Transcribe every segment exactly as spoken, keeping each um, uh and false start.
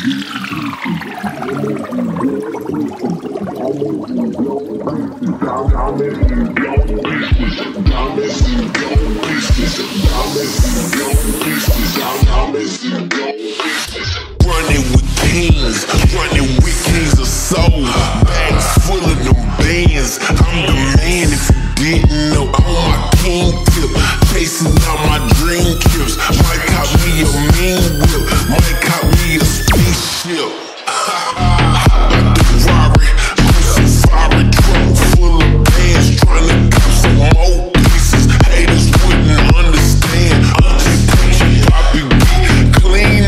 Running with kings, running with kings of soul. Bags full of them bands. I'm the man if you didn't know. I'm on my king tip, chasing out my dream kips. Might cop me a mean whip, might cop me a spaceship. Clean.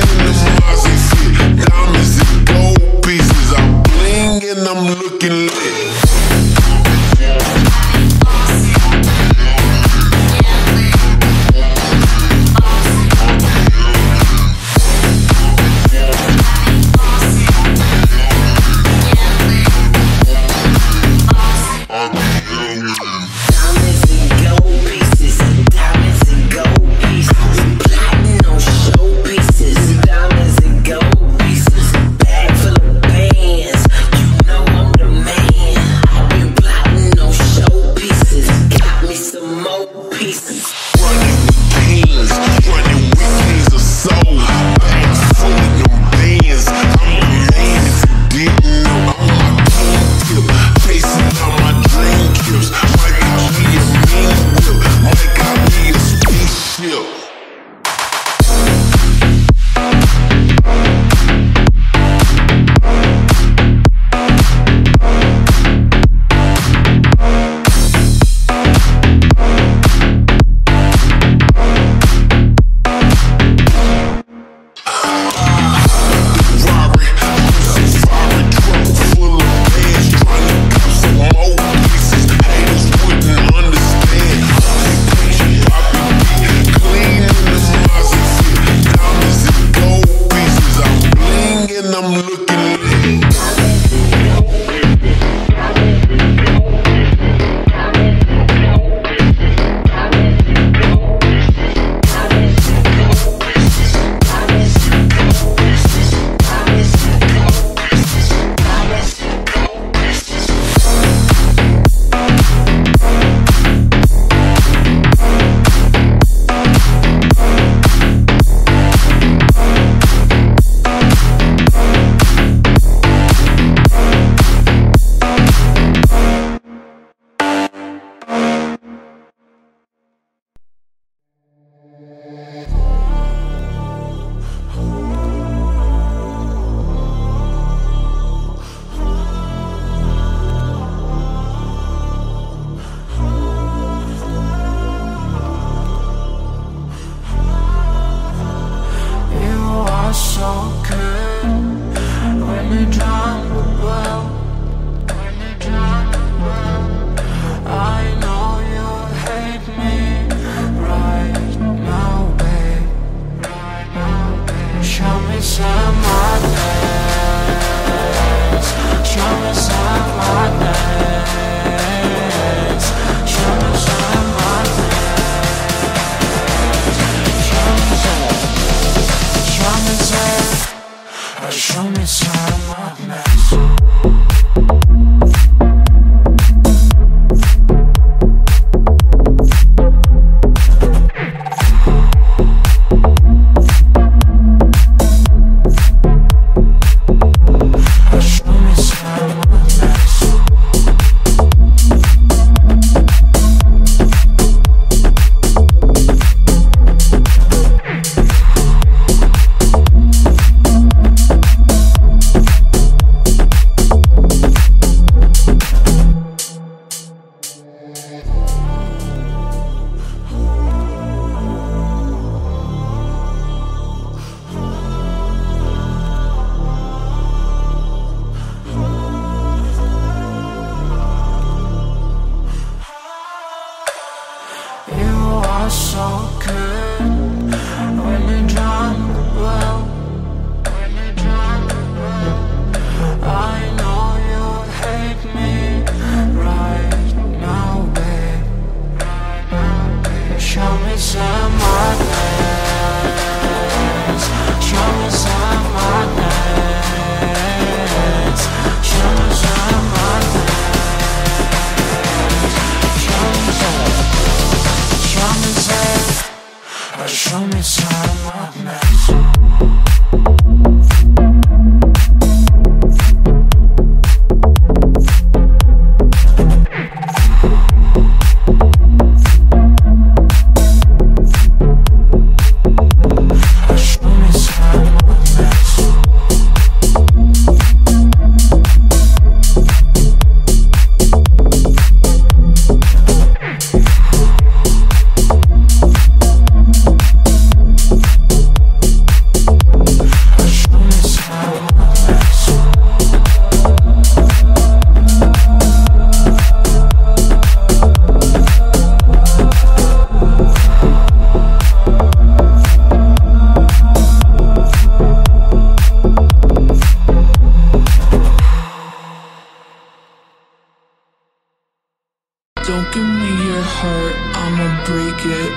Don't give me your heart, I'ma break it.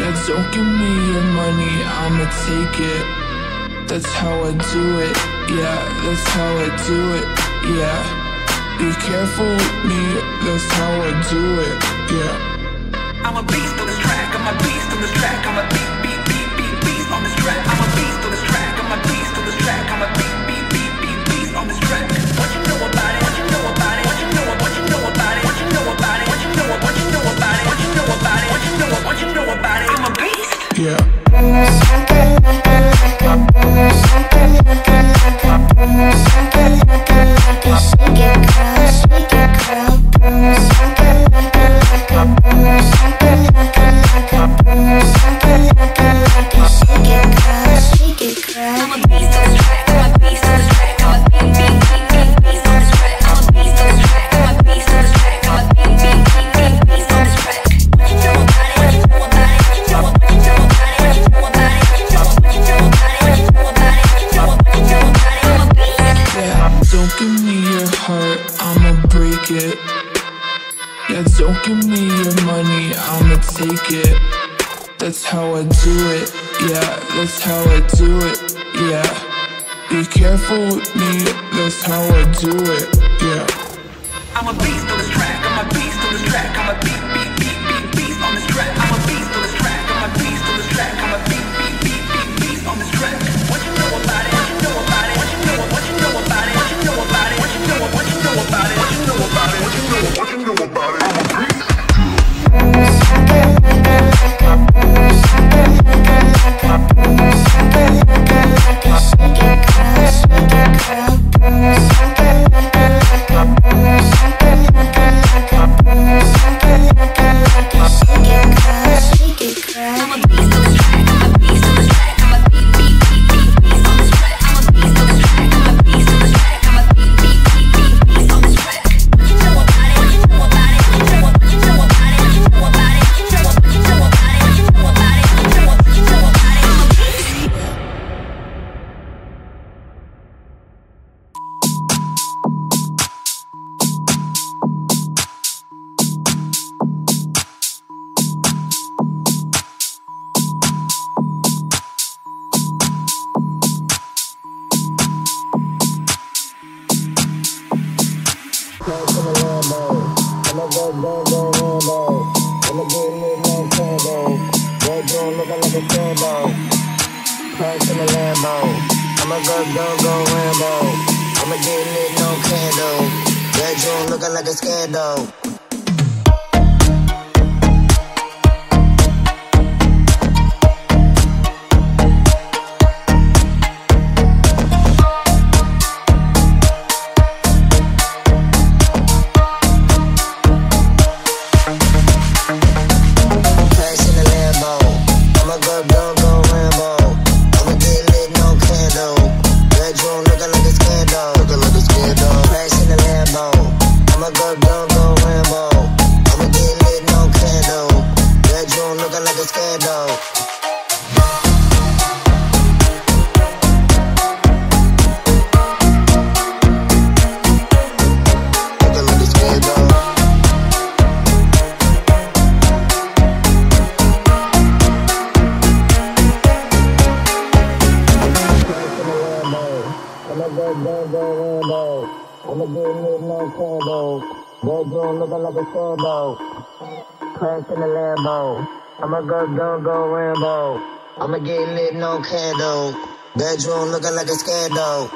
Yeah, don't give me your money, I'ma take it. That's how I do it, yeah, that's how I do it, yeah. Be careful with me, that's how I do it, yeah. I'm a beast on this track, I'm a beast on this track, I'm a beast, beat, beat, beat, beast on this track. I'm a beast on this track, I'm a beast on this track, I'm a beast, beat, beat, beat, beast on this track. What you know about it, what you know about it, what you know about it? What you know about it? I'm a beast. Yeah. I'm a beast on the track. I'm a beast on the track. I'm a big, big, big, big beast on the track. I'm a beast on the track. I'm a beast on the track. I'm a big, big, big, big beast on the track. What you know about it? Don't give me your heart, I'ma break it. Yeah, don't give me your money, I'ma take it. That's how I do it, yeah, that's how I do it, yeah. Be careful with me, that's how I do it, yeah. I'm a beast on this track, I'm a beast on this track, I'm a beast, beat, beat, beat, beast on this track. I'm a beast on this track, I'm a beast on this track, I'm a beast, beat, beat, beat, beast on this track. What you know about it? What you know about it? What you know, what you know about it? What you know about it? What you know, what you know about it? What you know about it? What you know, what you know about it? I'm a beast. I'ma go, go, go Rambo. I'ma get lit, no candle. That June looking like a scandal. That June looking like a scandal. Crash in the Lambo. I'ma go, go, go Rambo. I'ma get lit, no candle. Bedroom looking like a scandal.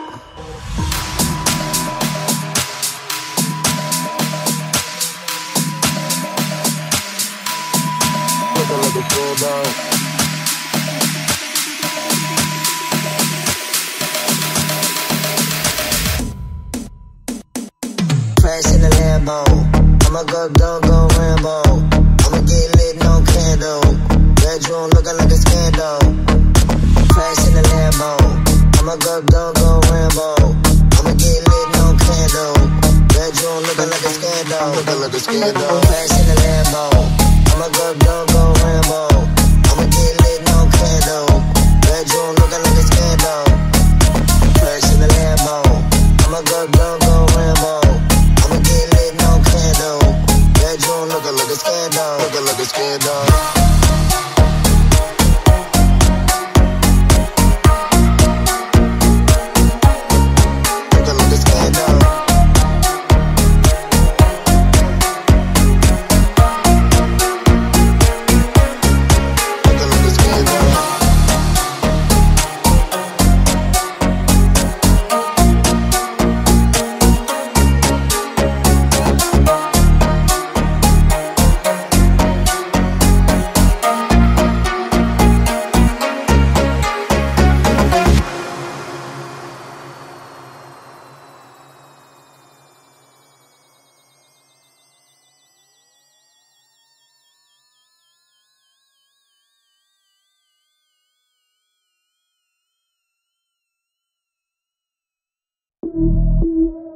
Looking like a scandal. In the Lambo, I'ma go, go, go Rambo. I'ma get lit, no candle. Bedroom looking like a scandal. Crash in the Lambo, I'ma go, go, go Rambo. I'ma get lit, no candle. Bedroom looking like a scandal. Looking like a scandal. Crash in the Lambo, I'ma go, go, go Rambo. I'ma get lit, no candle. Bedroom looking like a scandal. Crash in the Lambo, I'ma go, go, go Rambo. Looking like a scandal, looking like a scandal.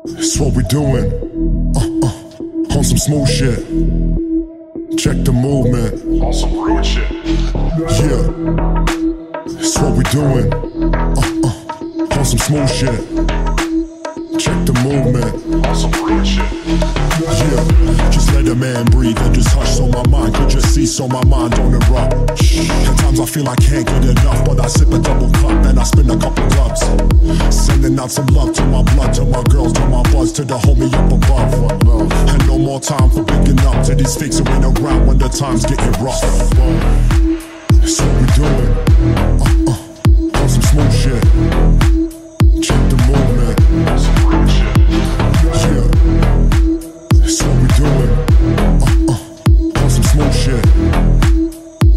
That's what we doing. Uh, uh, on some smooth shit. Check the movement. On some rude shit. Yeah. That's what we doing. Uh, uh, on some smooth shit. Check the movement. On some rude shit. Yeah. Just let a man breathe and just hush so my mind could just see so my mind don't erupt. At times I feel I can't get enough, but I sip a double cup and I spin a couple cups. Sending out some love to my blood, to my girls, to my buzz, to the homie up above. And no more time for picking up to these fakes who ain't around when the time's getting rough. That's what we doing. Uh, uh, on some smooth shit. Check the movement. Yeah. That's what we doing. Uh, uh, on some smooth shit.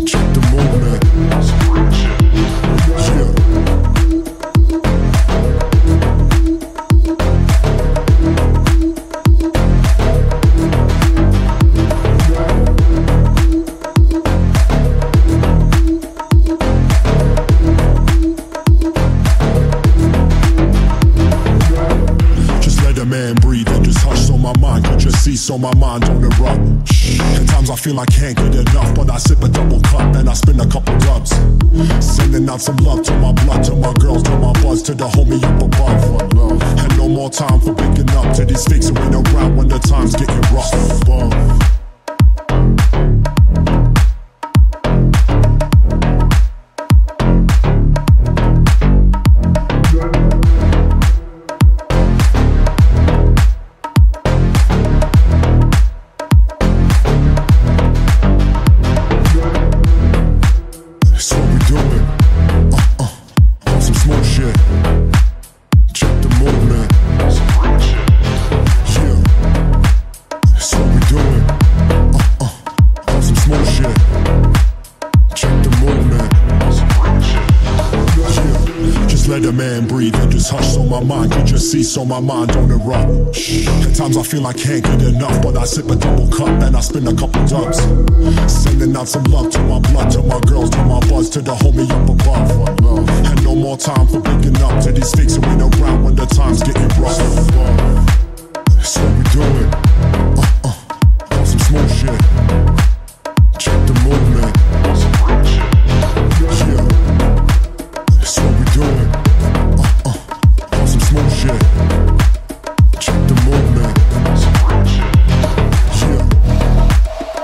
Check the movement. Yeah. So my mind don't erupt. At times I feel I can't get enough, but I sip a double cup and I spin a couple cups. Sending out some love to my blood, to my girls, to my buzz, to the homie up above. And no more time for picking up to these fakes who ain't around when the time's getting rough. Above. See, so my mind don't erupt. At times I feel I can't get enough, but I sip a double cup and I spin a couple dubs. Sending out some love to my blood, to my girls, to my buzz, to the homie up above. And no more time for picking up to these fakes who ain't around when the time's getting rough. That's what we doing. Uh, uh, on some smooth shit. Check the movement. Yeah. That's what we doing. Check the movement. Yeah.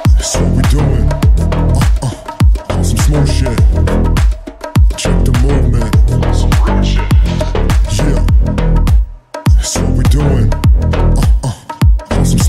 That's what we doing. Uh, uh, on some smooth shit. Check the movement. Yeah. That's what we doing. Uh, uh, on some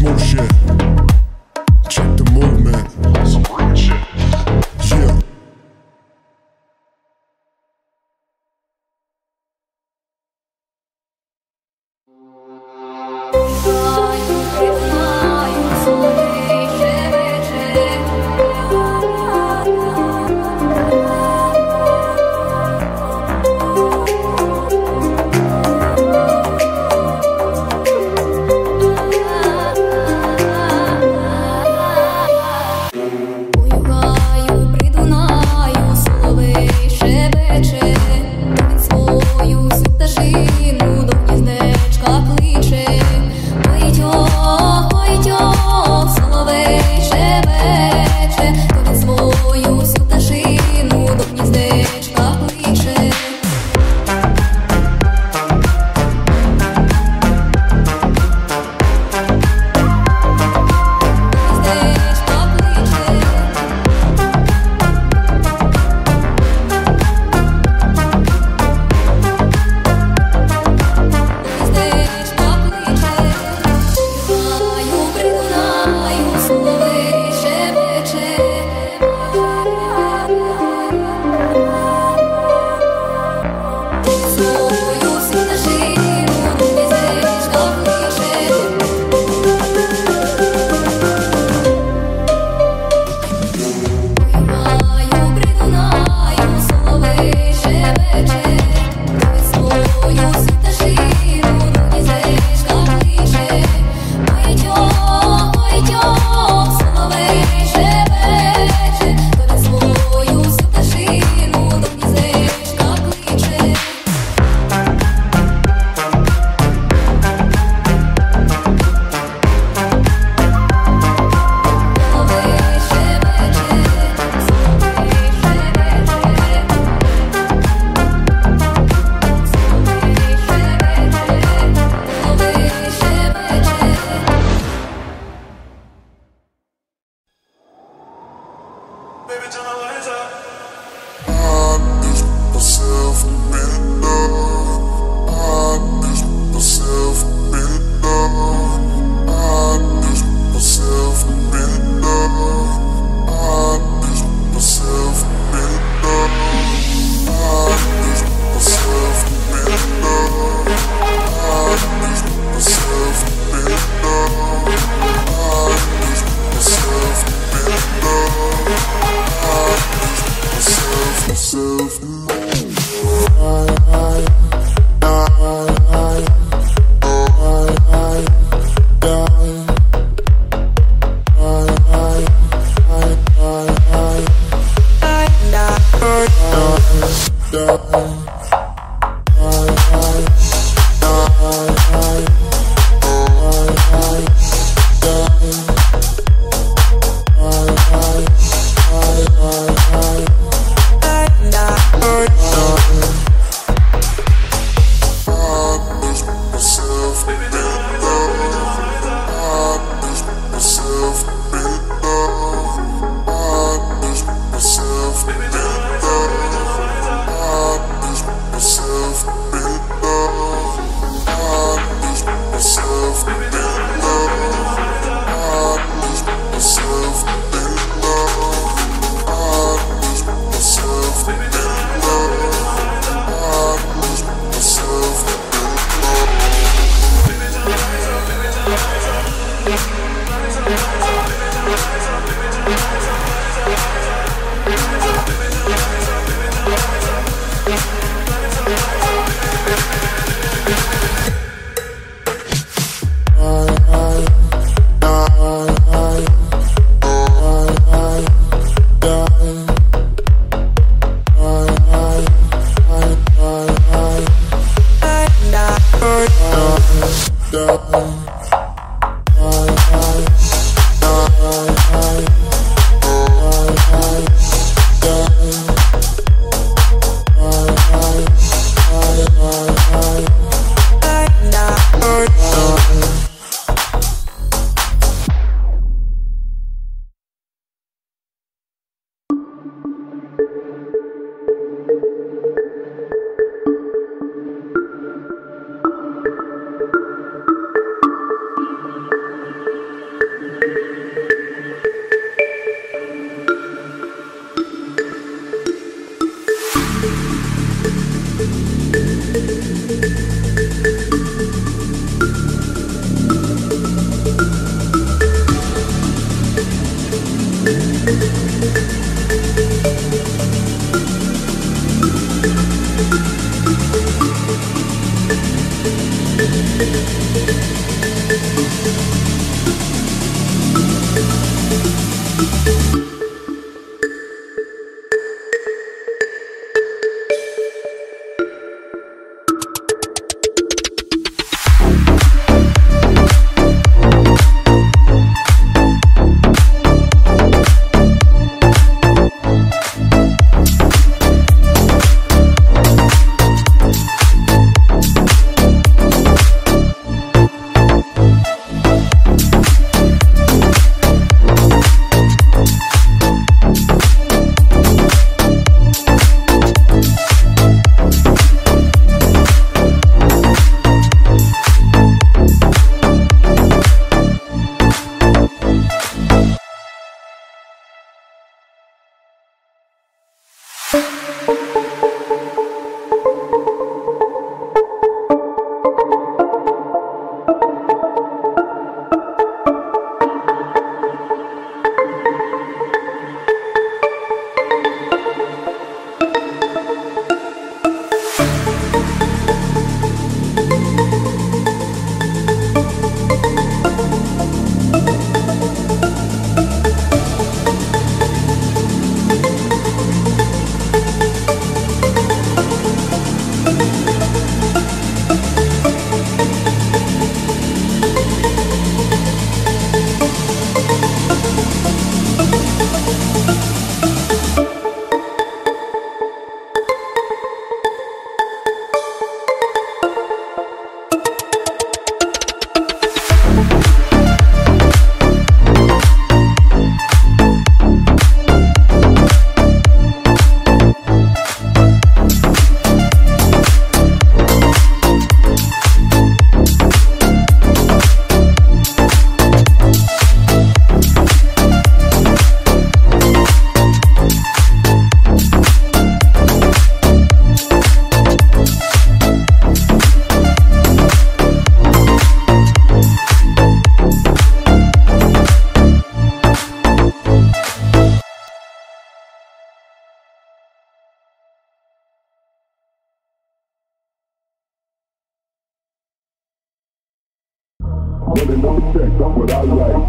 Women don't check, that's what I like.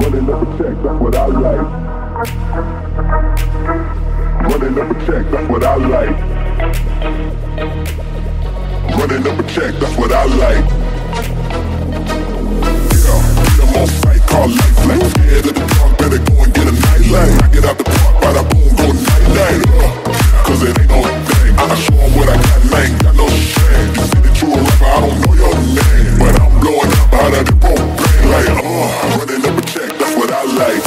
Women don't check, that's what I like. Women don't that's what I like. Running up a check, that's what I like. Yeah, I'm on sight, call life like scared of the dark, better go and get a nightlight. Knock it out the park, by the boom, go night-night. uh, Cause it ain't no thing, I show them what I got, man, ain't got no shame. You see that you a rapper, I don't know your name, but I'm blowing up out of the road, like, uh, running up a check, that's what I like.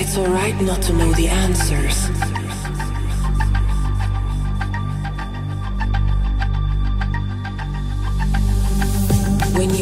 It's alright not to know the answers. When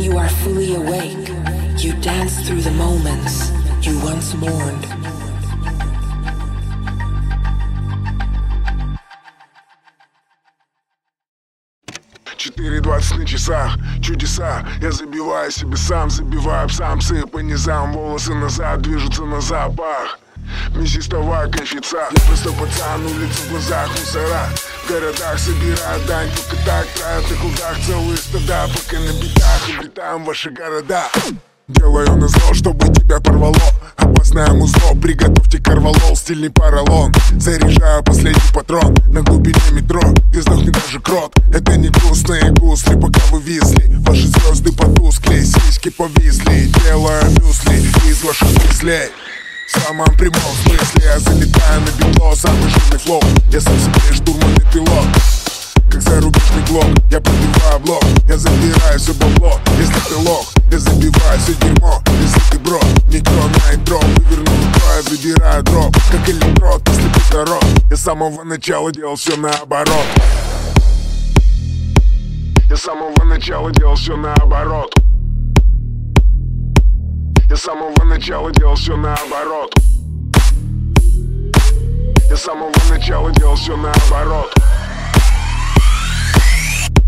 you are fully awake, четыре двадцать на часах, чудеса. Я забиваю себе сам, забиваю самцы по низам. Волосы назад, движутся на запах. Мясистовая конфица. Я просто пацан, улица в глазах мусора. В городах собирают дань, только так тают на кулдах целые стада. Пока на битах облетаем ваши города. Делаю на зло, чтобы тебя порвало. Опасное музло, приготовьте корвалол. Стильный поролон, заряжаю последний патрон. На глубине метро, и сдохнет даже крот. Это не грустные гусли, пока вы висли. Ваши звезды потускли, сиськи повисли. Делаю мюсли из ваших мыслей. В самом прямом смысле я залетаю на битло. Самый жирный флоу, я сам себе штурман и пилот. Как зарубежный глок, я пробиваю блок. Я забираю все бабло, если ты лох. Я забиваю все дерьмо, если ты бро. Никто на интро, вывернул троя, задираю дроп. Как электрод, если ты здоров. Я с самого начала делал все наоборот. Я с самого начала делал все наоборот. Я с самого начала делал все наоборот. Я с самого начала делал все наоборот.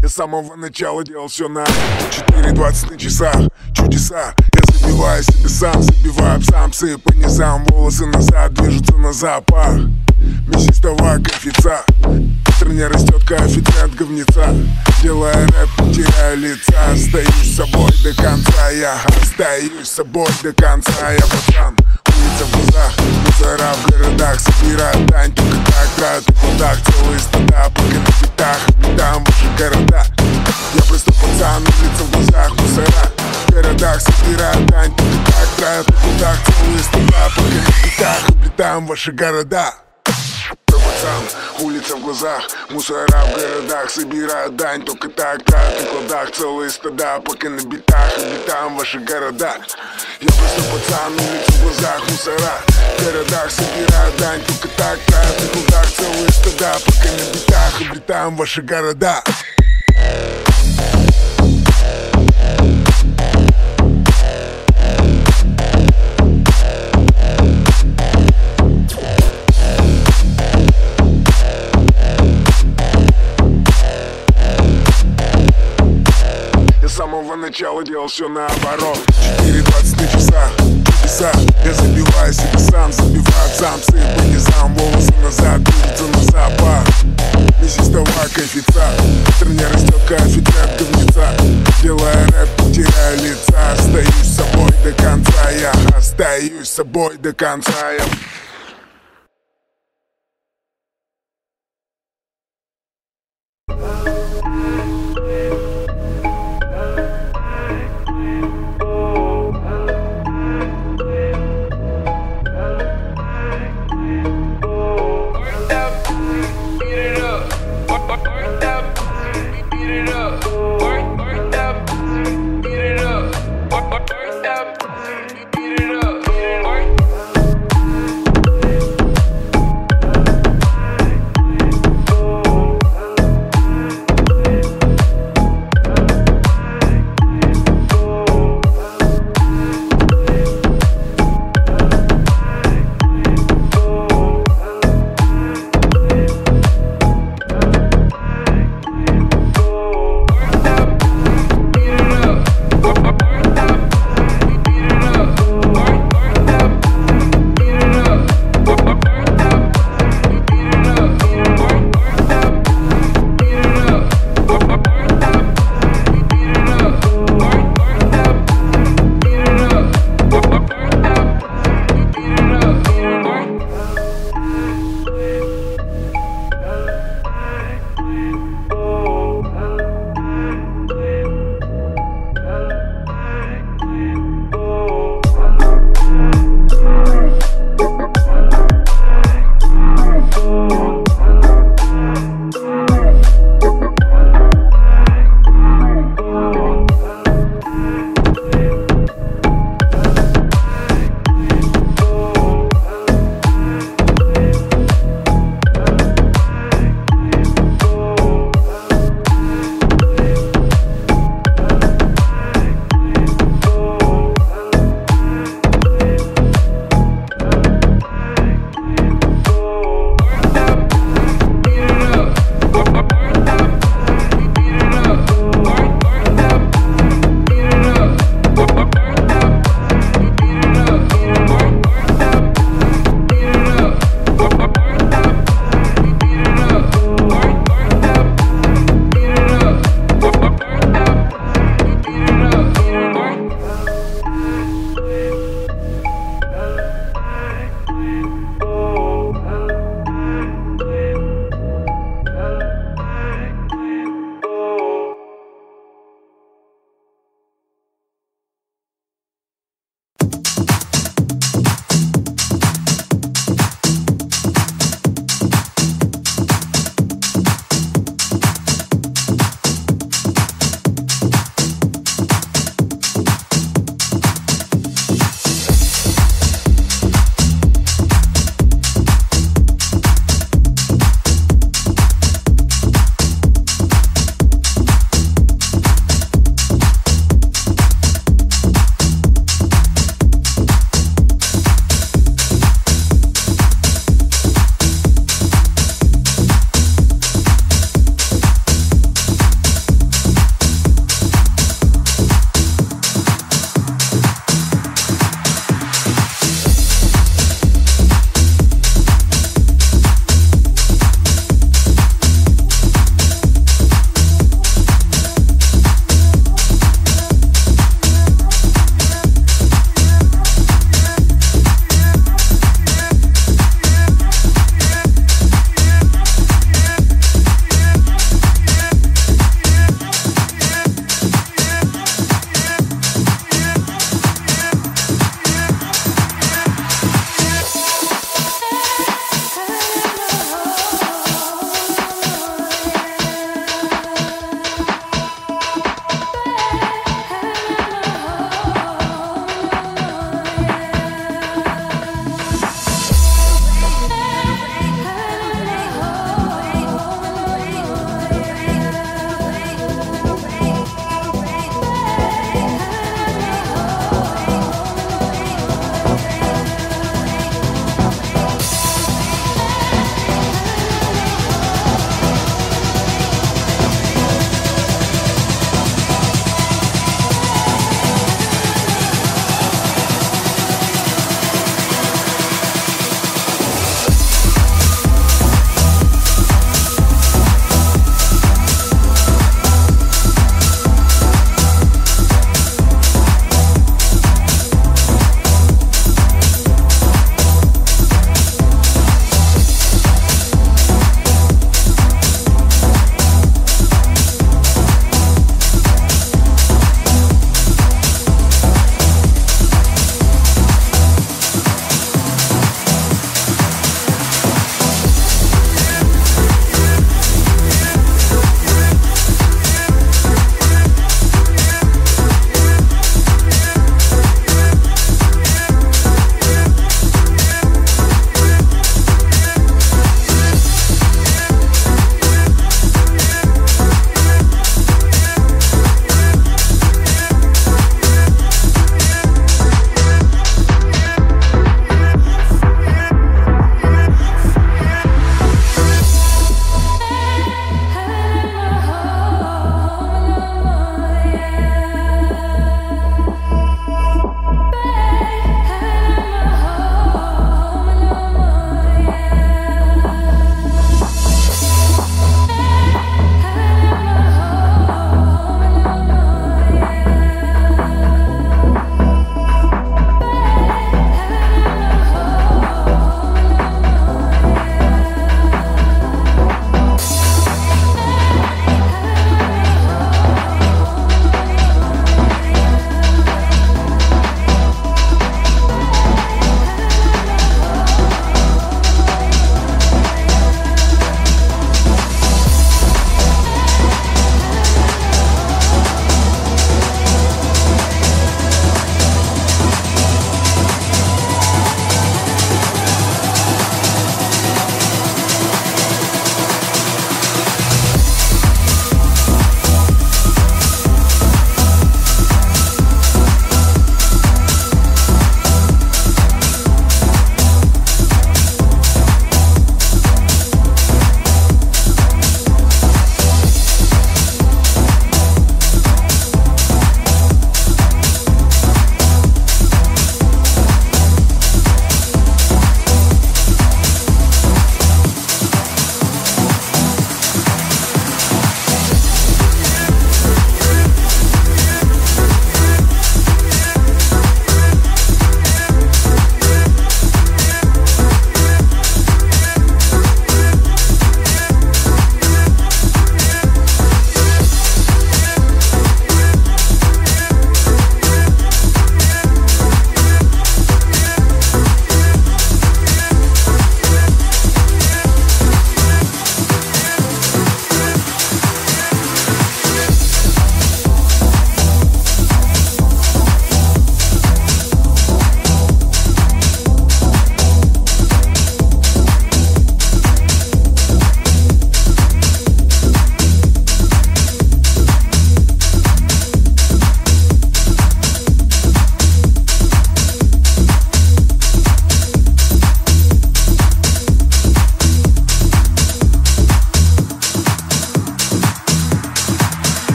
Я с самого начала делал все на четыре двадцать на часах, чудеса. Я забиваю себе сам, забиваю самцы по низам. Волосы назад, движутся на запах. Мясистовая конфица. Быстро не растет коэффициент говнеца. Делая рэп, теряю лица. Остаюсь собой до конца. Я остаюсь собой до конца. Я пацан, улица в глазах, мусора в городах. Собираю дань, только так тают на кулдах. Целые стада, пока на битах облетаем ваши города. Я просто пацан, улица в глазах, мусора в городах. Собираю дань, только так тают на кулдах. Целые стада, пока на битах облетаем ваши города. Улица в глазах, мусора в городах. Собираю дань, только так тают на кулдах. Целые стада, пока на битах облетаем ваши города. Я просто пацан, улица в глазах, мусора в городах. Собираю дань, только так тают на кулдах. Целые стада, пока на битах облетаем ваши города. Я с самого начала делал все наоборот. четыре двадцать на часах, чудеса. Я забиваю себе сам, забиваю самцы по низам. Волосы назад, движутся на запах. Мясистовая конфица. Быстро не растет коэффициент говнеца. Делая рэп, теряю лица. Остаюсь собой до конца. Я остаюсь собой до конца. Я...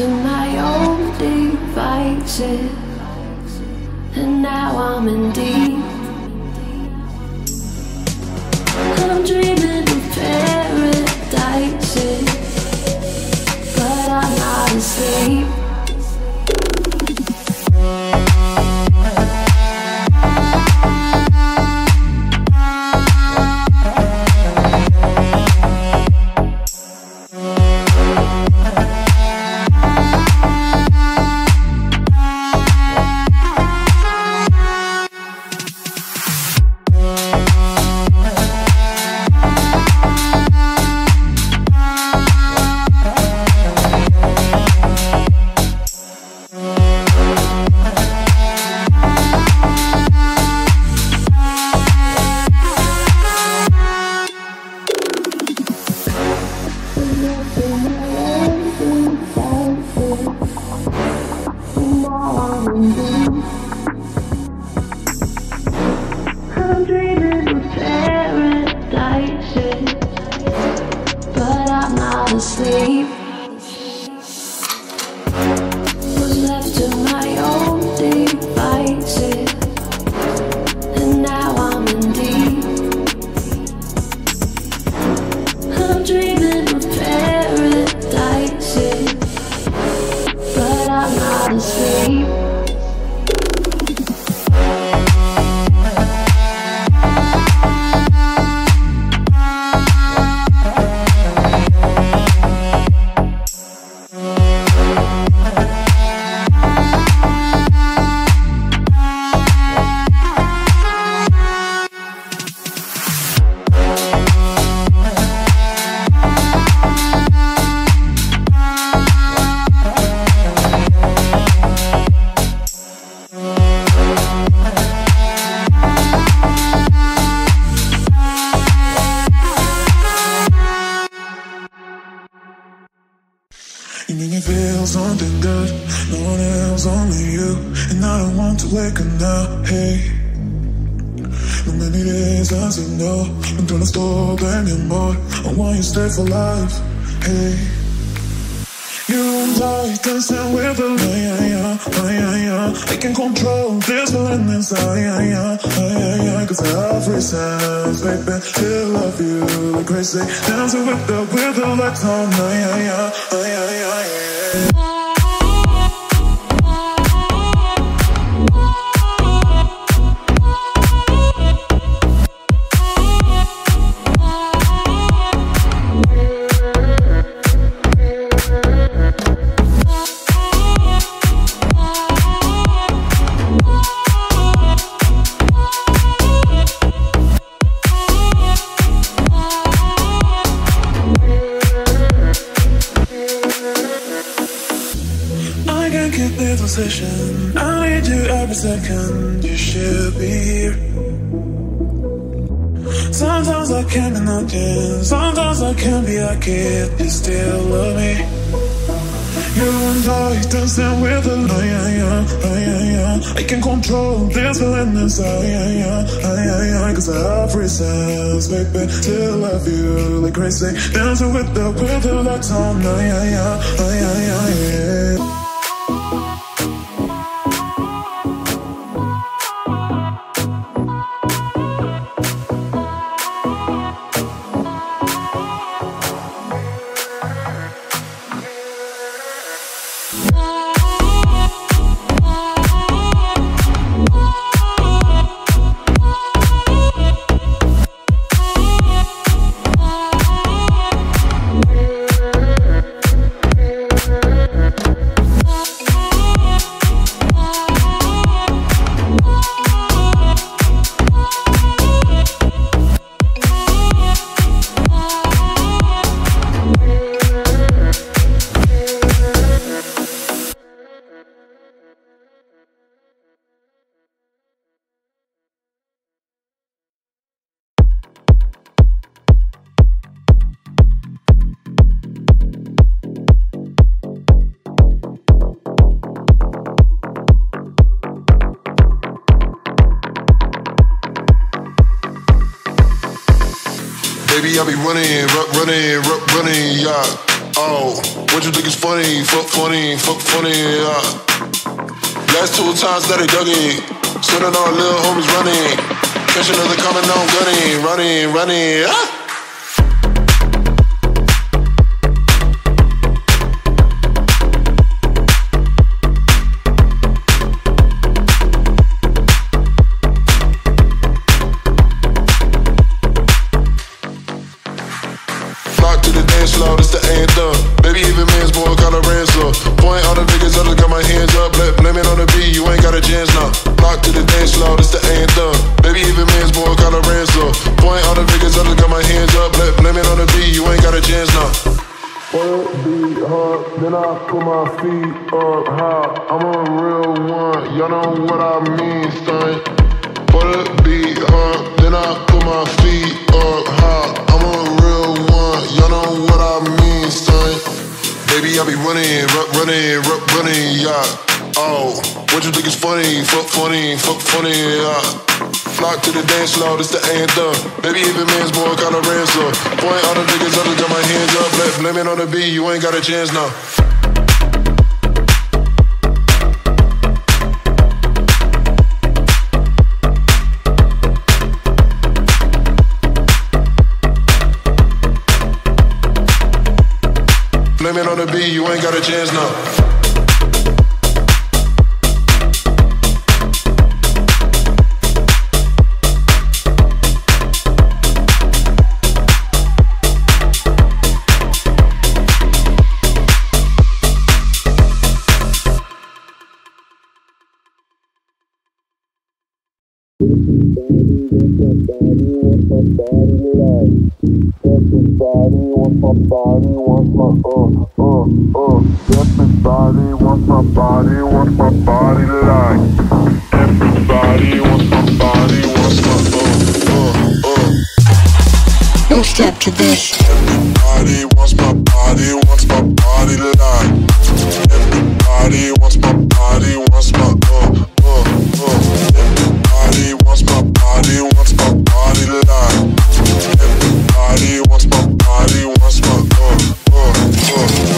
to my old devices, and now I'm in deep. I'm dreaming of paradises, but I'm not asleep. I'm dreaming of paradises, but I'm not asleep. Was left to my own devices, and now I'm in deep. I'm dreaming of paradises, but I'm not asleep. Something good, no one else, only you. And I don't want to wake up now, hey. No many days I said no, I'm gonna stop anymore. I want you to stay for life, hey. You and I dancing with the light. I can control this feeling inside, cause every sense, baby, I love you like crazy. Dancing with the, with the lights on, yeah. Position. I need you every second, you should be here. Sometimes I can't be nothing, sometimes I can't be a kid, you still love me. You and I dancing with the light. I can control this feeling inside, cause every sense, baby, still love you like crazy. Dancing with the, with the lights on, yeah. Baby, I be running, running, running, yeah. Oh, what you think is funny? Fuck funny, fuck funny, yeah. Last two times that I dug it, sending all little homies running. Catch another comment, now I'm gunning, running, running, ah! It's the anthem. Baby, even man's boy got a ransom. Point all the niggas, I just got my hands up. Blame it on the beat, you ain't got a chance now. Locked to the dance loud, it's the anthem. Baby, even man's boy got a ransom. Point all the niggas, I just got my hands up. Blame it on the beat, you ain't got a chance now. Point beat up, then I put my feet up high. I'm a real one, y'all know what I mean, son. Point beat up, then I put my feet up high. I'm a real one, y'all know what I mean. Baby, I be running, run, running, run, running, yeah. Oh, what you think is funny? Fuck funny, fuck funny, yeah. Flock to the dance loud, it's the anthem. Baby, even man's boy got a ransom. Point all the niggas, I just got my hands up. Blame it on the beat, you ain't got a chance now. Blame it on the beat, you ain't got a chance now. Everybody wants my body, wants my body like. Everybody wants my body, wants my uh, uh, uh. Don't step to this. Everybody wants my body, wants my body like. Everybody wants my body, wants my uh, uh, uh. Everybody wants my body, wants my body like. Everybody wants my body, wants my uh, uh, uh.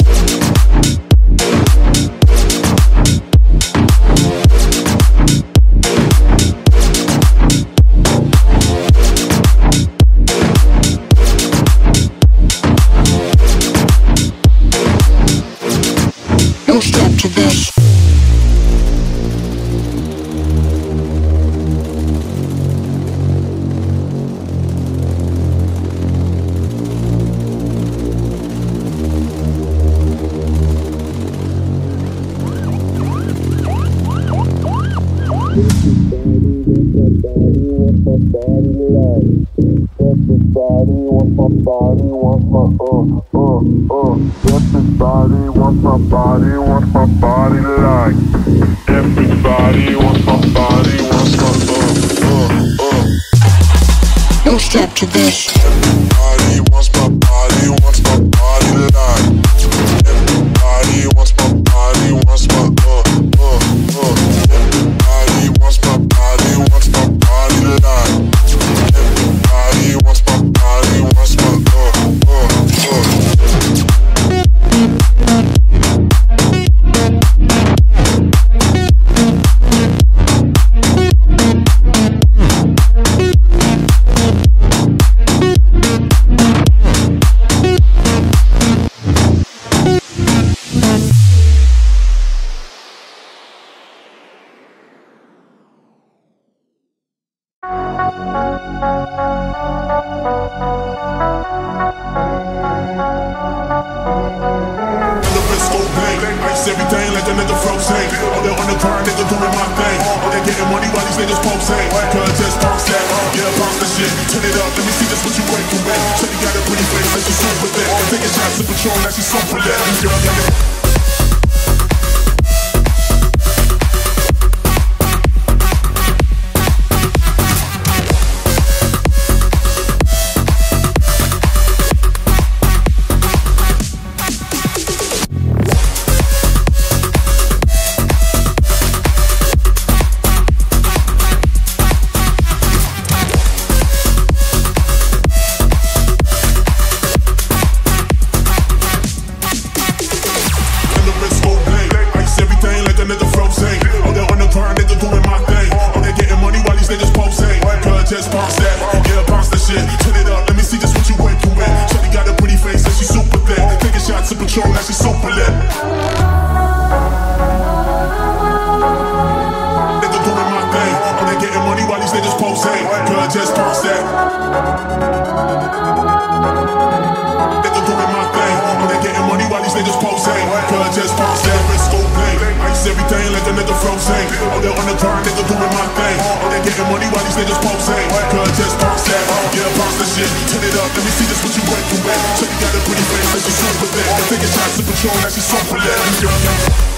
to patrol, now she's super lit. Nigga doing my thing, I'm not getting money while these niggas pose. Girl, just post that. Nigga doing my thing, I'm not getting money while these niggas pose. Girl, just post that. Let's go play. Ice everything like a nigga frozen. On the on the grind, nigga doing my thing. I'm not getting money while these niggas pose. Girl, just post that. Yeah, post that shit. Turn it up, let me see this what you went through. So you got a pretty face, like she's super lit. I'm taking shots to patrol, now she's super lit.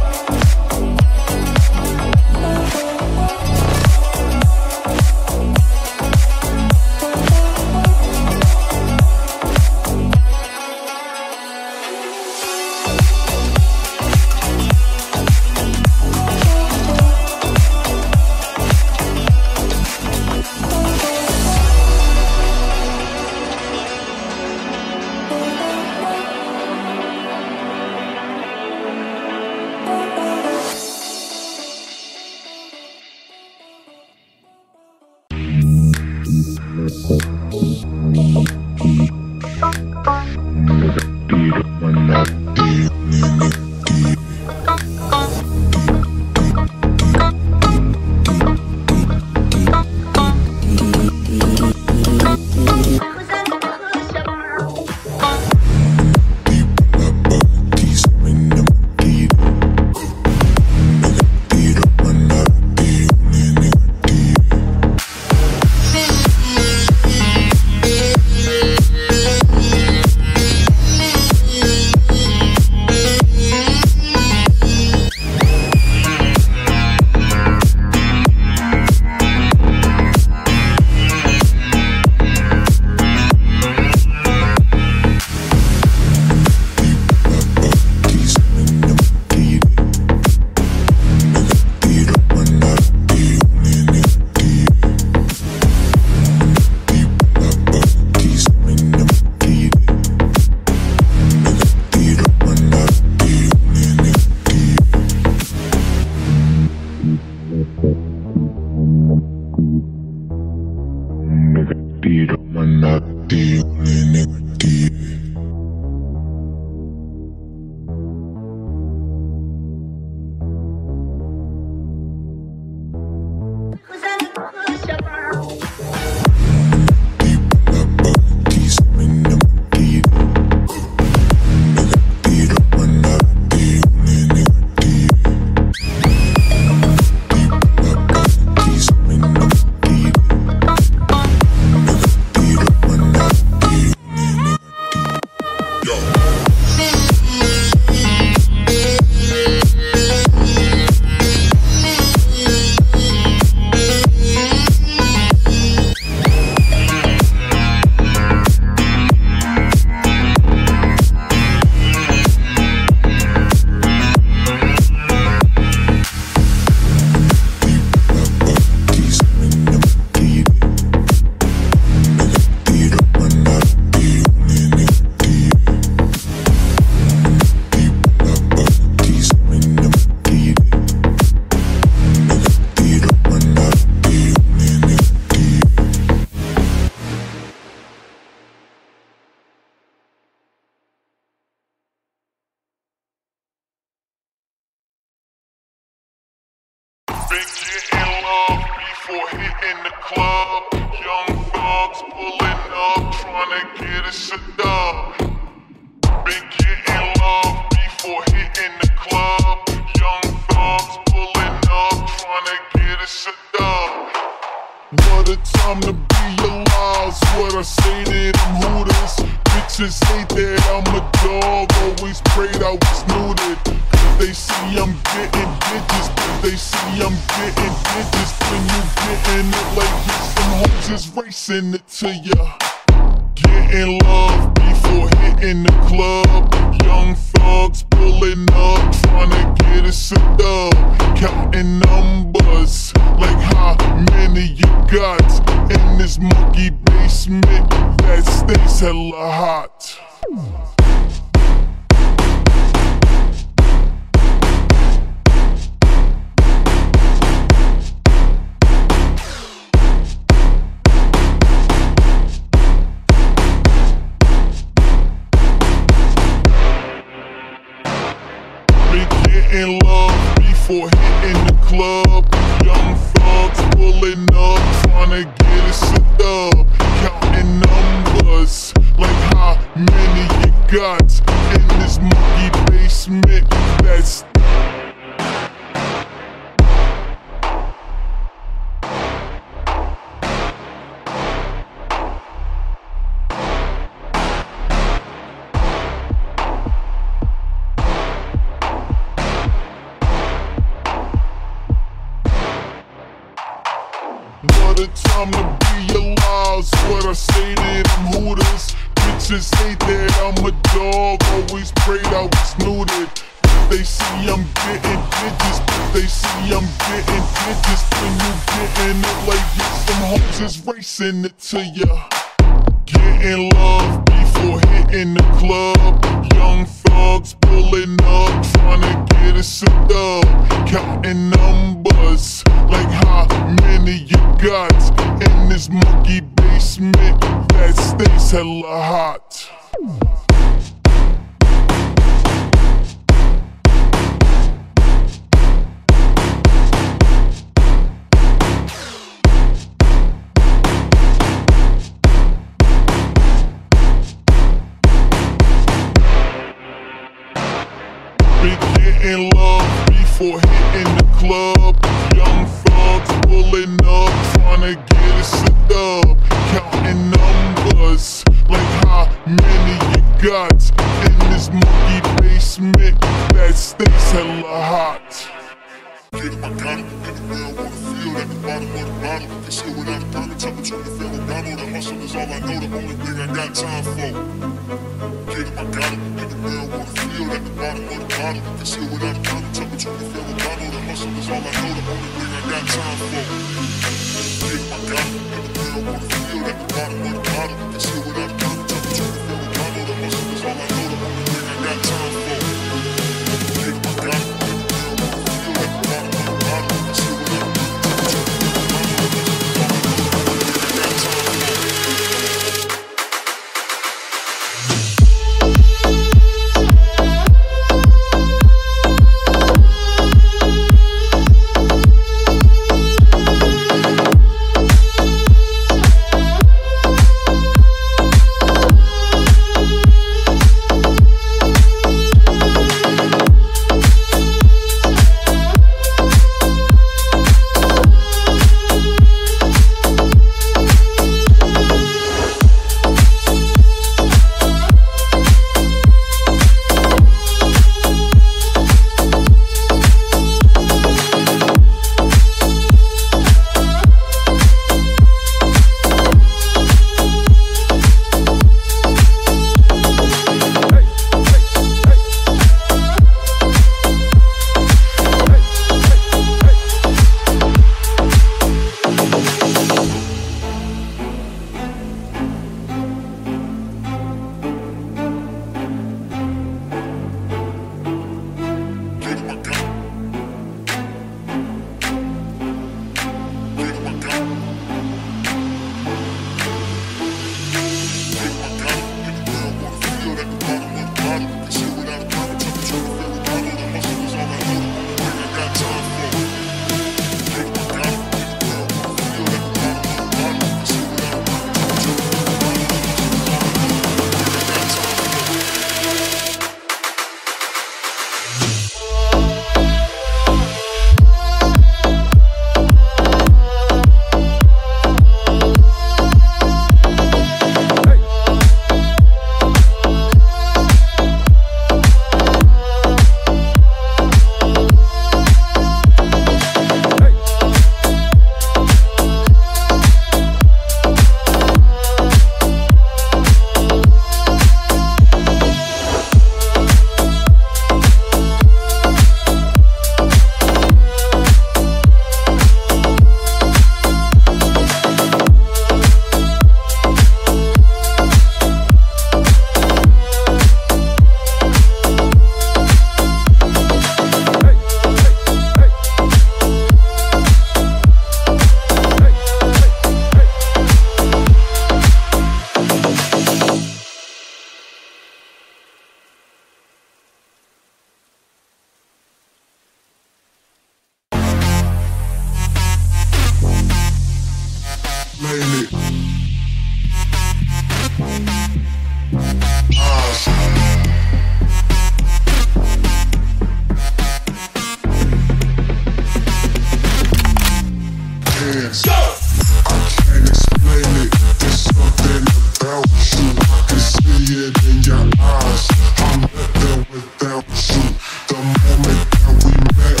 can see it in your eyes. I'm better without you. The moment that we met,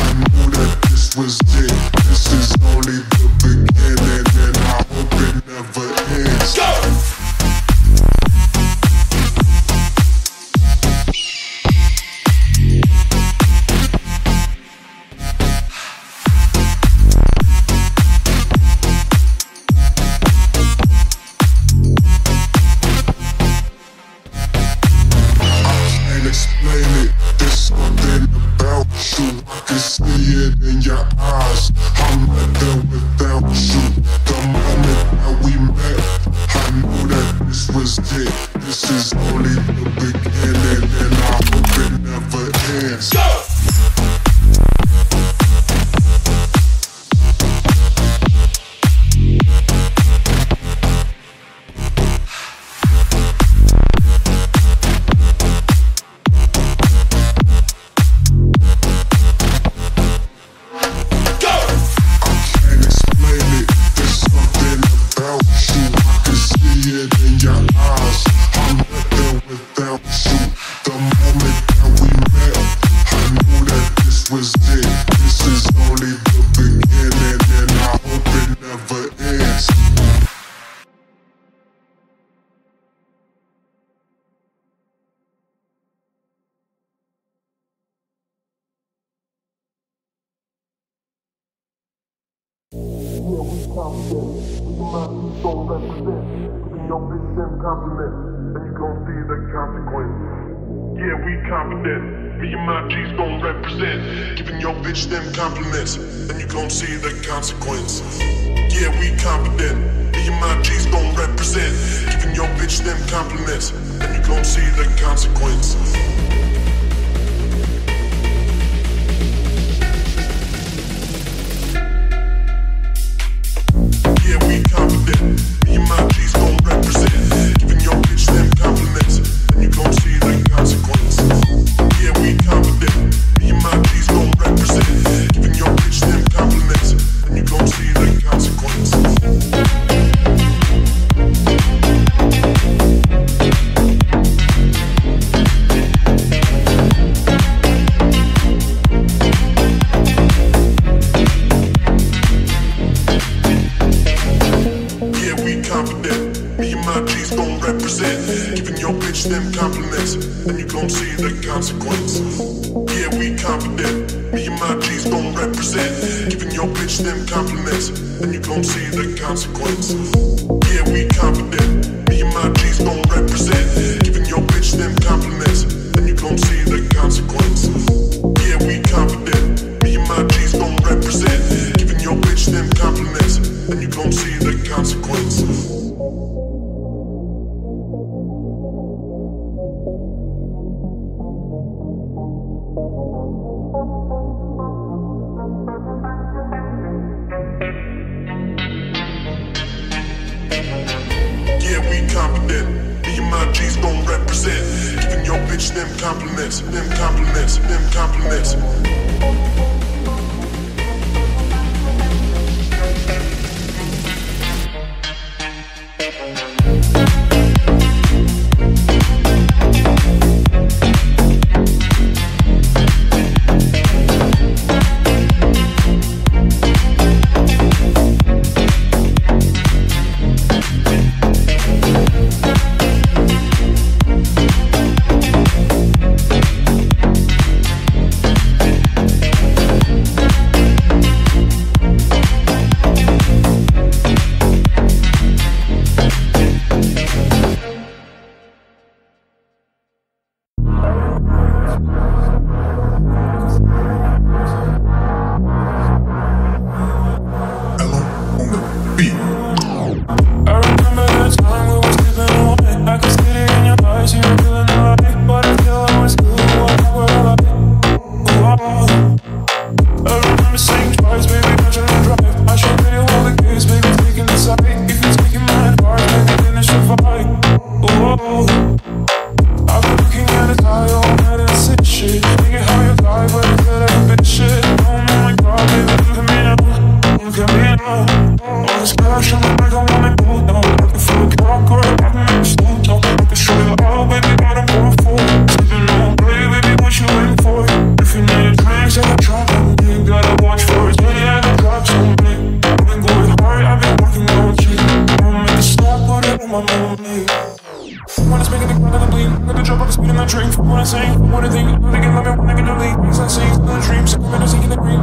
I knew that this was it. This is only the beginning, and I hope it never ends. Go! Explain it, there's something about you. I can see it in your eyes. I'm not there without you. The moment that we met, I knew that this was it. This is only the beginning, and I hope it never ends. Go! Yeah, we confident, we might be so represent. We don't bitch them compliments, and you gon' see the consequence. Yeah, we confident, me and my G's gon' represent. Giving your bitch them compliments, and you gon' see the consequence. Yeah, we confident, me and my G's gon' represent. Giving your bitch them compliments, and you gon' see the consequence. Them compliments, and you gon' see the consequence. Yeah, we confident, me and my G's gon' represent. Giving your bitch them compliments, and you gon' see the consequence. Yeah, we confident, me and my G's gon' represent. Giving your bitch them compliments, and you gon' see the consequence. Yeah, we confident, me and my G's gon' represent. Giving your bitch them compliments, and you gon' see the consequence. Them compliments, them compliments, them compliments. when I speak and I'm gonna bleed. I'm gonna jump up and speed in that train. From what I say, from what I think, I'm gonna get love it when I can do leave. Things I say, still in dreams, I'm gonna sink in the green.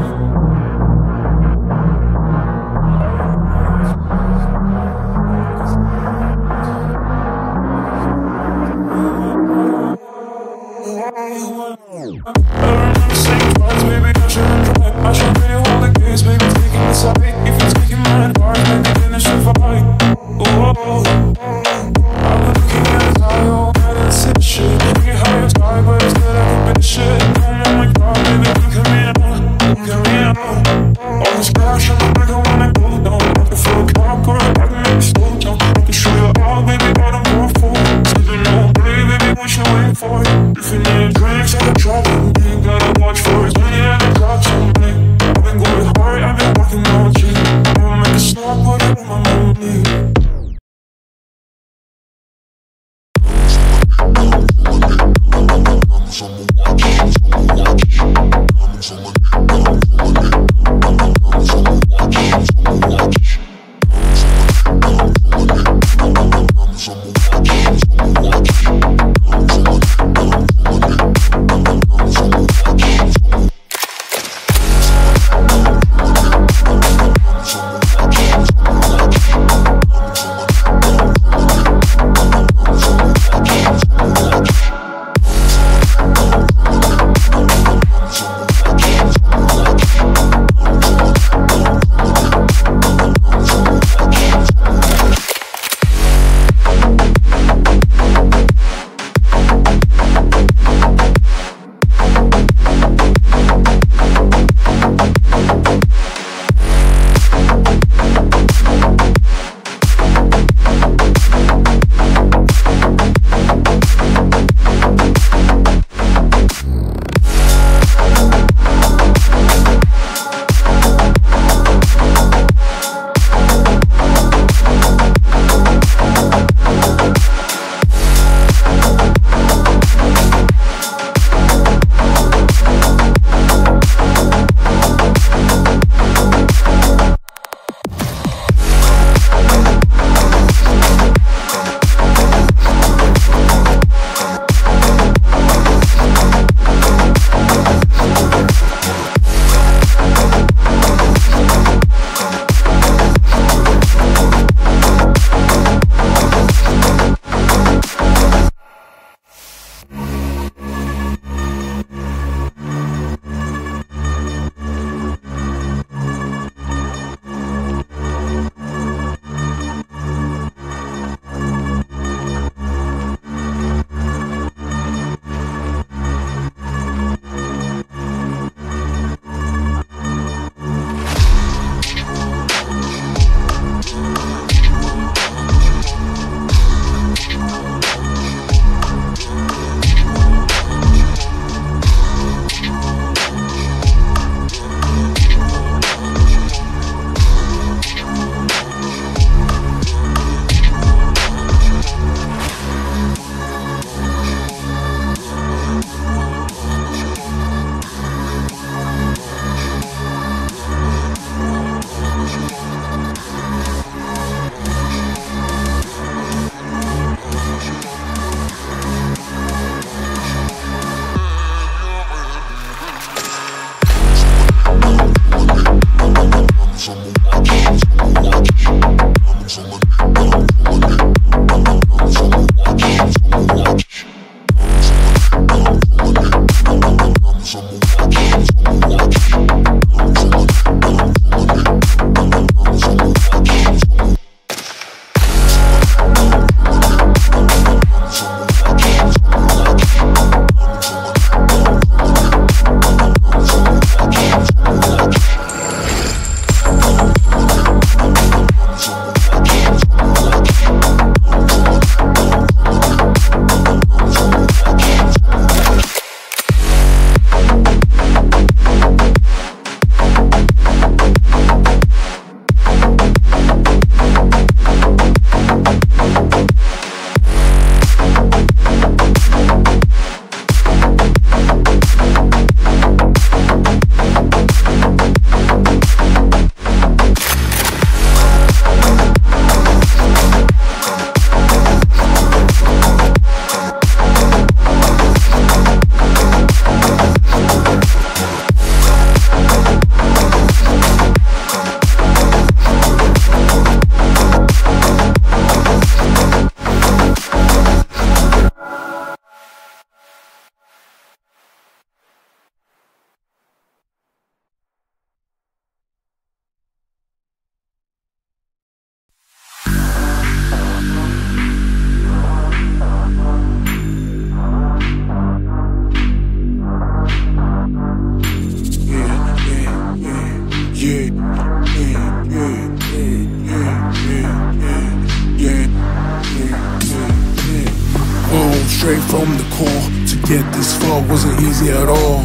straight from the core. To get this far wasn't easy at all.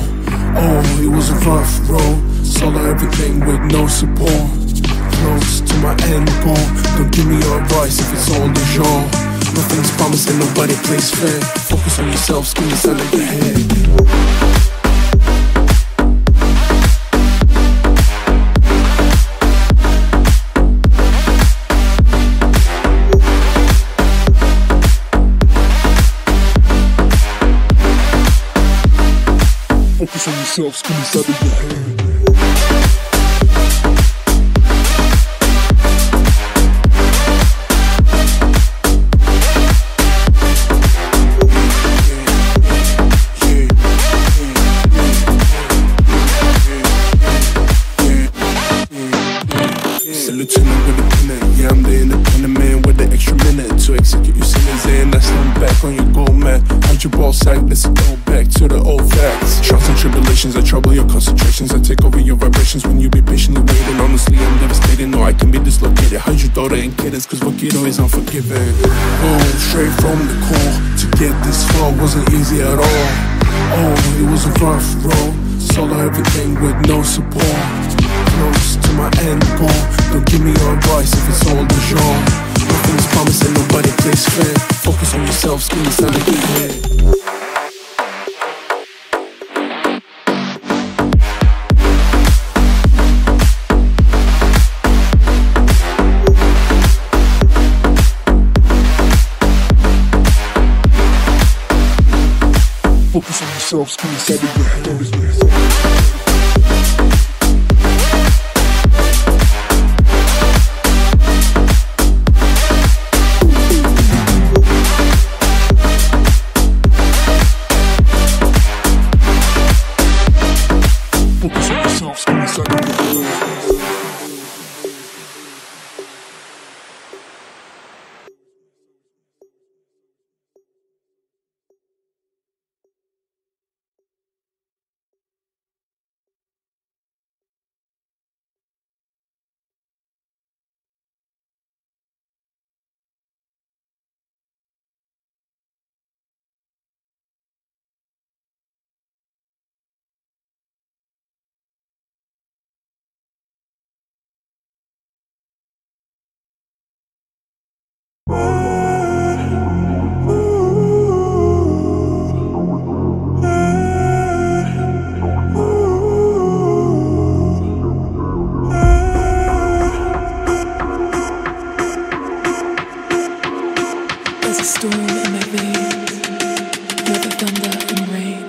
Oh, it was a rough road, solo everything with no support. Close to my end goal, don't give me your advice if it's all the genre. Nothing's promised and nobody plays fair. Focus on yourself, skin is out of your head. Focus on yourself, skin is out of your head. Lieutenant with a pinhead, yeah, I'm the independent man with the extra minute to execute you sinners, and I slam back on your goal, man. Hide your ball sack, let's go back to the old facts. Trials and tribulations, I trouble your concentrations. I take over your vibrations when you be patiently waiting. Honestly, I'm devastating, no, I can be dislocated. Hide your daughter and kidders, cause Wakido is unforgiving. Go straight from the core, to get this far wasn't easy at all. Oh, it was a rough road, solo everything with no support. Close to my end goal, don't give me your advice if it's all the genre. Nothing's promised and nobody plays fair. Focus on yourself, skin is out of your head. Focus on yourself, skin is out of your head. Focus on yourself, skin is out of your head. There's a storm in my veins, with the thunder and rain.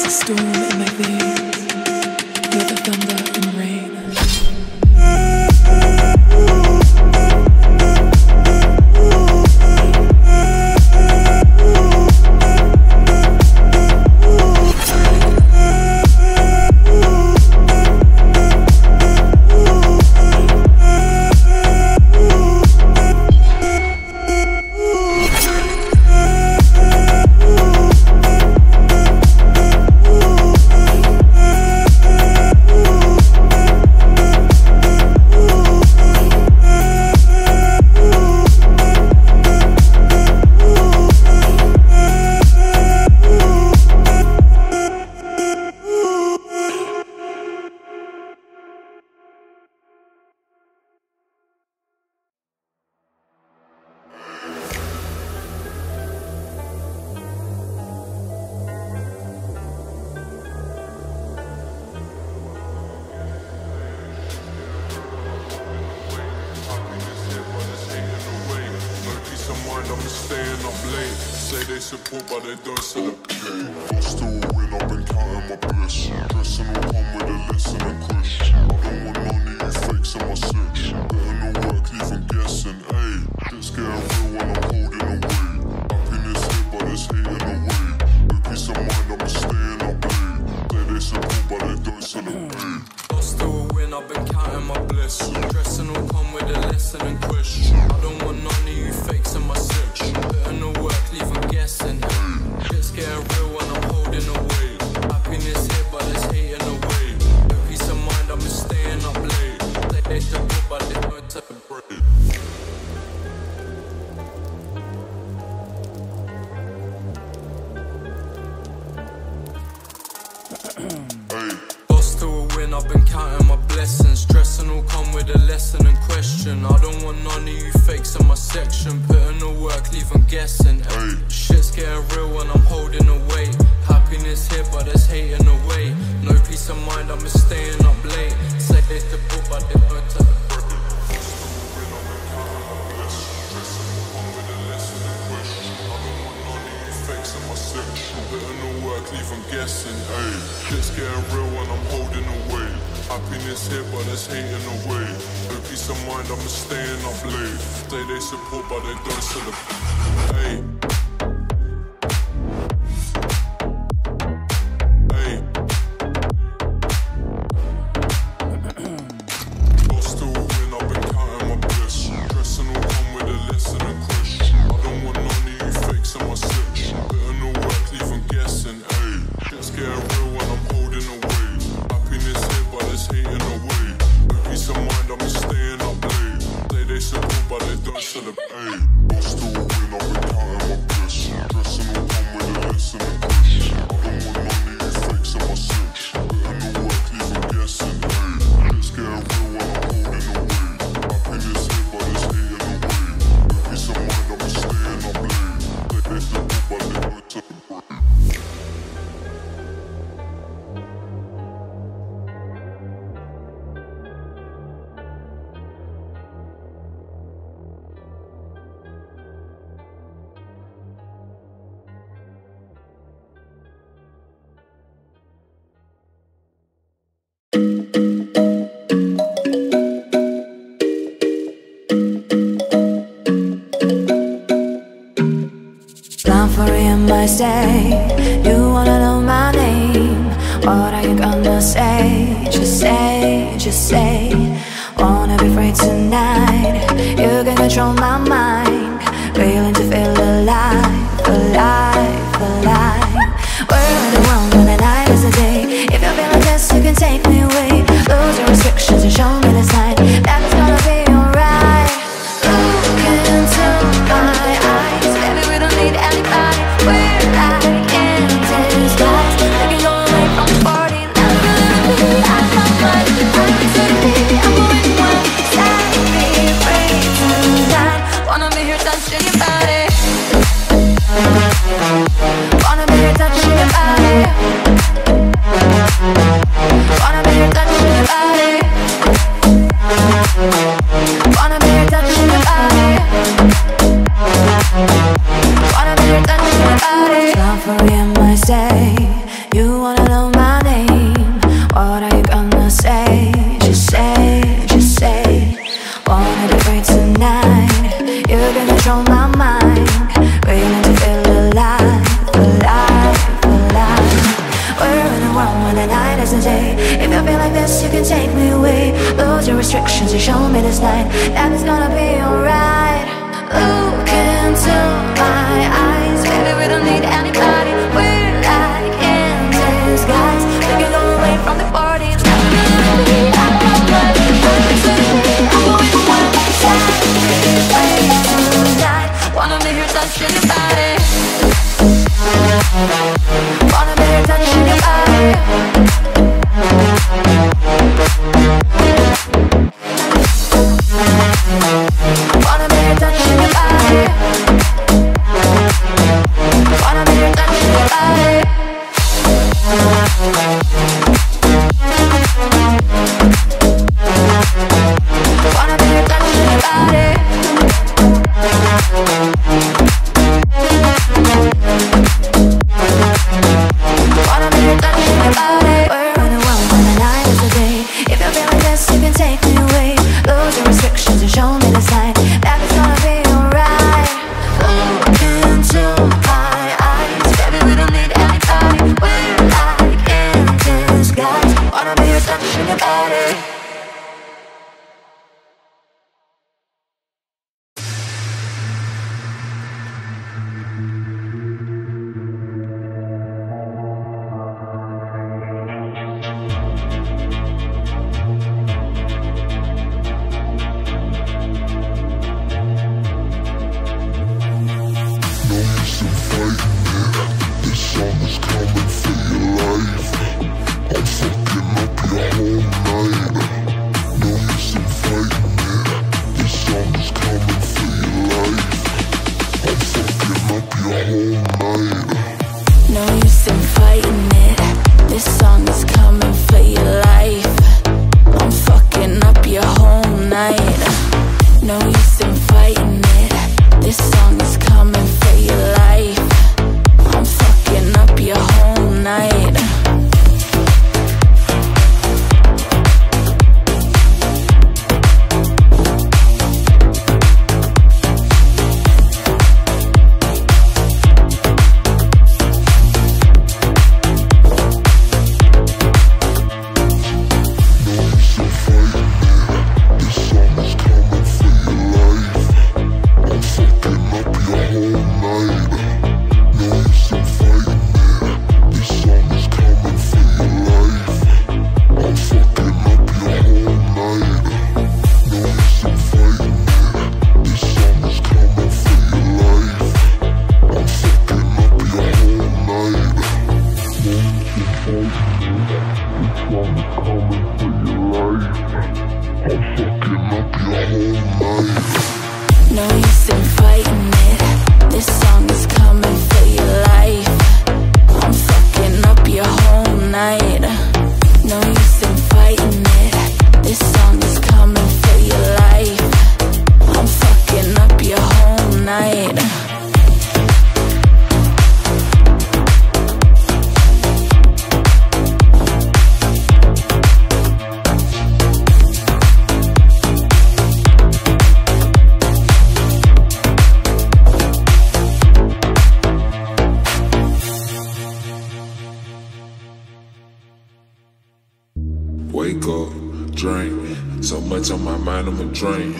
There's a storm in my veins, with the thunder and rain. support by the dance of the P A. Still win, I've been counting my bliss. Dressing on home with a lesson and push. I don't want none of you fakes in my sitch. Better no work, leaving guessing, ayy. Let's get real when I'm holding away. Happiness here, but it's hating away. With peace of mind, I'ma stay in our blade. They, they support by the dance of the P A. Still win, I've been counting my bliss. Dressing on home with a lesson and push. I don't want none of you fakes in my sitch. Better no work, leaving guessing. Let's get real when I'm holding away. Happiness here, but it's hating away. With peace of mind, I'ma staying up late. They, they support by the dance of the P A. I've been counting my blessings. Stressing will come with a lesson and question. I don't want none of you fakes in my section. Putting the work, leaving guessing. Ay. Shit's getting real when I'm holding away. Happiness here, but it's hating away. No peace of mind, I'm staying up late. Say this to put, but they don't tell the burden. Stressing will come with a lesson and question. I don't want none of you fakes in my section. Putting the work, leaving guessing. Ay. Shit's getting real when I'm holding away. Happiness here, but it's hating away. No peace of mind, I'm staying up late. Say they support, but they don't sell it. Hey. Hey. I'll still win, I've been counting my bliss. Dressing will come with a lesson and crush. I don't want none of you fakes in my sitch. Better no work, leaving guessing, hey. Let's get real when I'm holding away. Happiness here, but it's hating away. With peace of mind, I'm staying up late. They, they support, but they don't celebrate. I'll still win, I've been counting my bliss. Dressing will come with a lesson and push. I don't want none of you fakes in my sitch. Better no work, leaving guessing, ayy. Let's get real when I'm holding away. Happiness here, but it's hating away. With peace of mind, I'm staying up late. They, they support, but they don't celebrate. I say, you wanna know my name. What are you gonna say? Just say, just say. Wanna be free tonight. You can control my mind. Willing to feel alive, alive, alive. We're in the world when the night is the day. If you feel like this, you can take me away. Lose your restrictions and show me the sign that it's gonna be alright. Look into my eyes, baby, we don't need anybody. We're I wanna be touching your body. go drink. So much on my mind, I'ma drink.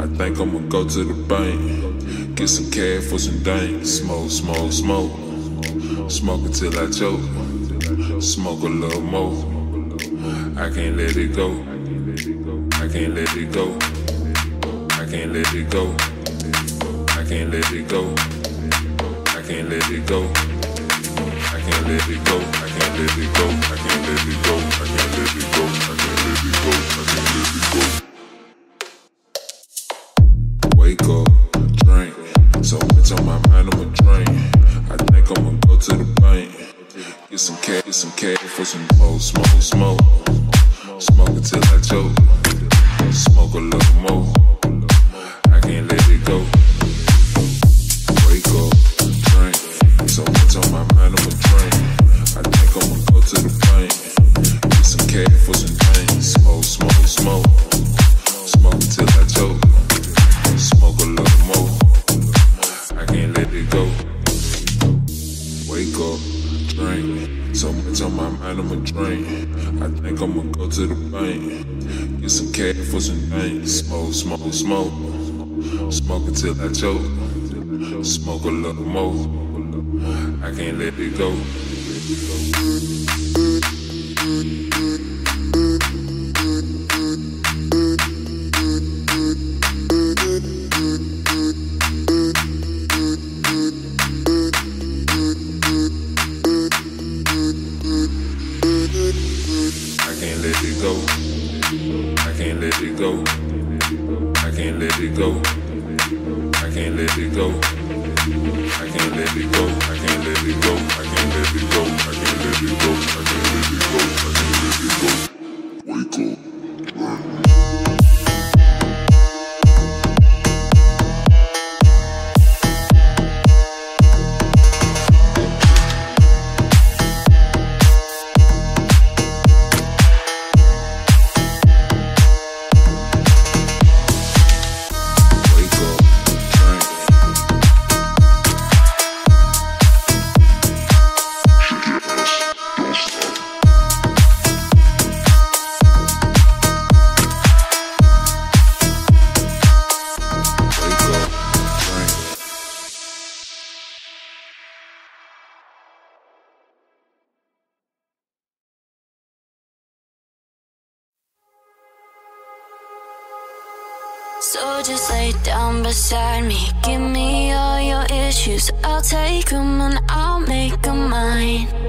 I think I'ma go to the bank, get some cash for some dank. Smoke, smoke, smoke, smoke until I choke. Smoke a little more, I can't let it go. I can't let it go. I can't let it go. I can't let it go. I can't let it go. I can't let it go. I can't let it go. I can't let it go. I can't let it go. I can't let it go. I can't let it go. Wake up, drink. So much on my mind, I'ma drink. I think I'ma go to the bank, get some cash, get some cash for some more smoke, smoke, smoke until I choke. Smoke a little more. I can't let it go. Wake up, drink. So much on my mind, I'ma drink. I think I'ma go to the bank, get some cash for some pain. Smoke, smoke, smoke, smoke until I choke. Smoke a little more. I can't let it go. Wake up, drink. So much on my mind, I'ma drink. I think I'ma go to the bank, get some cash for some pain. Smoke, smoke, smoke, smoke until I choke. Smoke a little more. I can't let it go. I can't let it go. I can't let it go. I can't let it go. I can't let it go. I can't let it go, I can't let it go, I can't let it go, I can't let it go, I can't let it go, I can't let it go. Wake up. So just lay down beside me, give me all your issues. I'll take them and I'll make them mine.